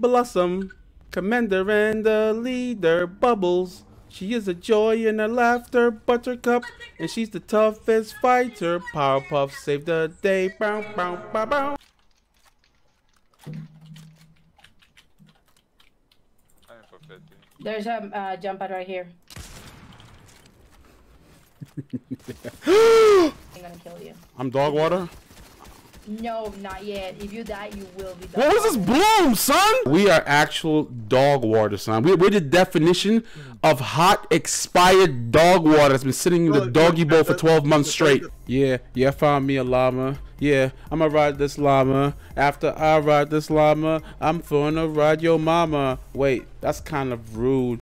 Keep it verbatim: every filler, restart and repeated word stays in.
Blossom, Commander and the leader, Bubbles. She is a joy and a laughter, Buttercup, and she's the toughest fighter. Powerpuff saved the day. Bow, bow, bow, bow. There's a uh, jump pad right here. I'm gonna kill you. I'm dog water? No, not yet. If you die, you will be dog water. What was this bloom, son? We are actual dog water, son. We're, we're the definition of hot, expired dog water that's been sitting in the doggy bowl for twelve months straight. Yeah, yeah, I found me a llama. Yeah, I'ma ride this llama. After I ride this llama, I'm gonna ride your mama. Wait, that's kind of rude.